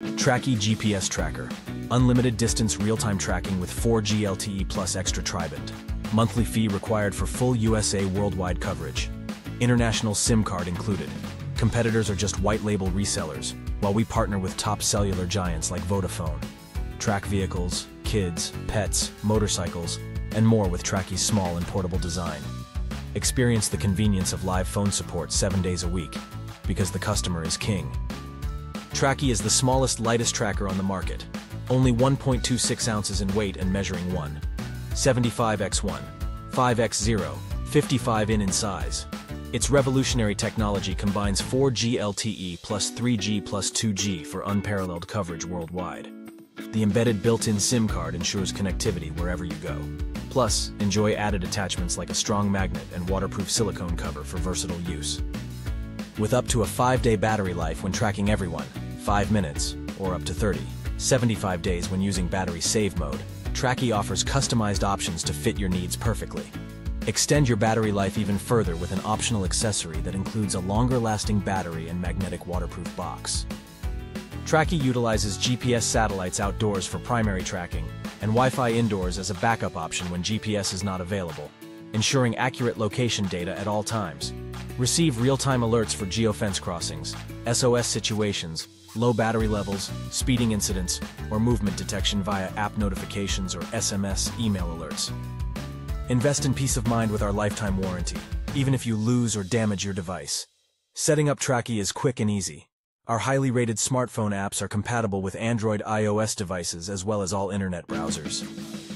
Tracki GPS Tracker. Unlimited distance real-time tracking with 4G LTE plus extra tri-band. Monthly fee required for full USA worldwide coverage. International SIM card included. Competitors are just white-label resellers, while we partner with top cellular giants like Vodafone. Track vehicles, kids, pets, motorcycles, and more with Tracki's small and portable design. Experience the convenience of live phone support 7 days a week, because the customer is king. Tracki is the smallest, lightest tracker on the market, only 1.26 ounces in weight and measuring 1.75 x 1, 5 x 0, 55 in size. Its revolutionary technology combines 4G LTE plus 3G plus 2G for unparalleled coverage worldwide. The embedded built-in SIM card ensures connectivity wherever you go. Plus, enjoy added attachments like a strong magnet and waterproof silicone cover for versatile use. With up to a 5-day battery life when tracking everyone, 5 minutes, or up to 30, 75 days when using battery save mode, Tracki offers customized options to fit your needs perfectly. Extend your battery life even further with an optional accessory that includes a longer-lasting battery and magnetic waterproof box. Tracki utilizes GPS satellites outdoors for primary tracking and Wi-Fi indoors as a backup option when GPS is not available, ensuring accurate location data at all times. Receive real-time alerts for geofence crossings, SOS situations, low battery levels, speeding incidents, or movement detection via app notifications or SMS email alerts. Invest in peace of mind with our lifetime warranty, even if you lose or damage your device. Setting up Tracki is quick and easy. Our highly rated smartphone apps are compatible with Android iOS devices as well as all internet browsers.